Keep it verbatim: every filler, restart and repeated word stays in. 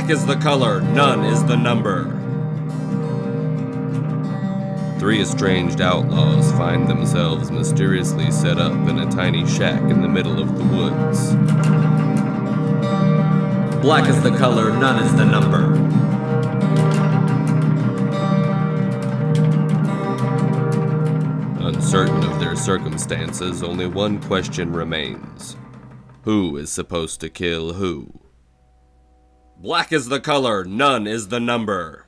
Black is the color, none is the number. Three estranged outlaws find themselves mysteriously set up in a tiny shack in the middle of the woods. Black is the color, none is the number. Uncertain of their circumstances, only one question remains. Who is supposed to kill who? Black is the color, none is the number.